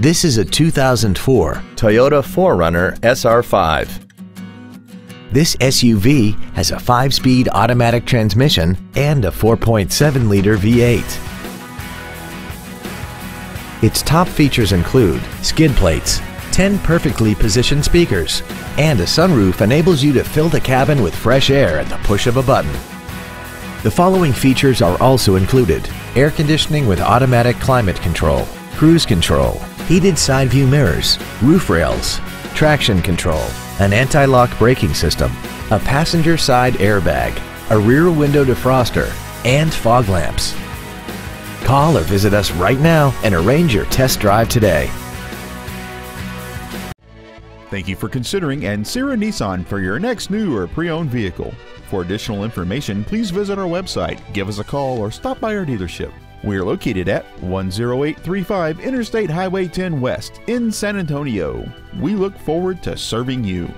This is a 2004 Toyota 4Runner SR5. This SUV has a 5-speed automatic transmission and a 4.7-liter V8. Its top features include skid plates, 10 perfectly positioned speakers, and a sunroof enables you to fill the cabin with fresh air at the push of a button. The following features are also included: air conditioning with automatic climate control, cruise control, heated side view mirrors, roof rails, traction control, an anti-lock braking system, a passenger side airbag, a rear window defroster, and fog lamps. Call or visit us right now and arrange your test drive today. Thank you for considering Ancira Nissan for your next new or pre-owned vehicle. For additional information, please visit our website, give us a call, or stop by our dealership. We are located at 10835 Interstate Highway 10 West in San Antonio. We look forward to serving you.